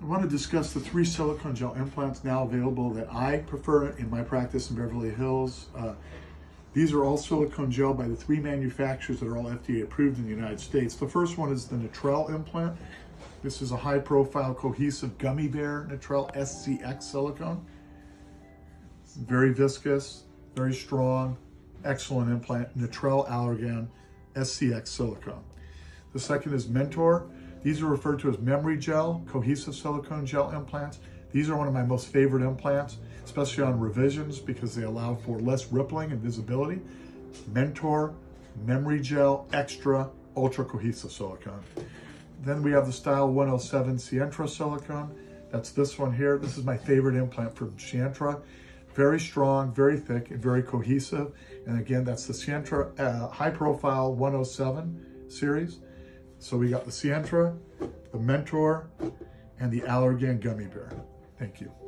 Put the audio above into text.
I want to discuss the 3 silicone gel implants now available that I prefer in my practice in Beverly Hills. These are all silicone gel by the 3 manufacturers that are all FDA approved in the United States. The first one is the Natrelle implant. This is a high profile cohesive gummy bear Natrelle SCX silicone. It's very viscous, very strong, excellent implant, Natrelle Allergan SCX silicone. The second is Mentor. These are referred to as memory gel, cohesive silicone gel implants. These are one of my most favorite implants, especially on revisions because they allow for less rippling and visibility. Mentor, memory gel, extra, ultra cohesive silicone. Then we have the Style 107 Sientra silicone. That's this one here. This is my favorite implant from Sientra. Very strong, very thick, and very cohesive. And again, that's the Sientra High Profile 107 series. So we got the Sientra, the Mentor, and the Allergan Gummy Bear. Thank you.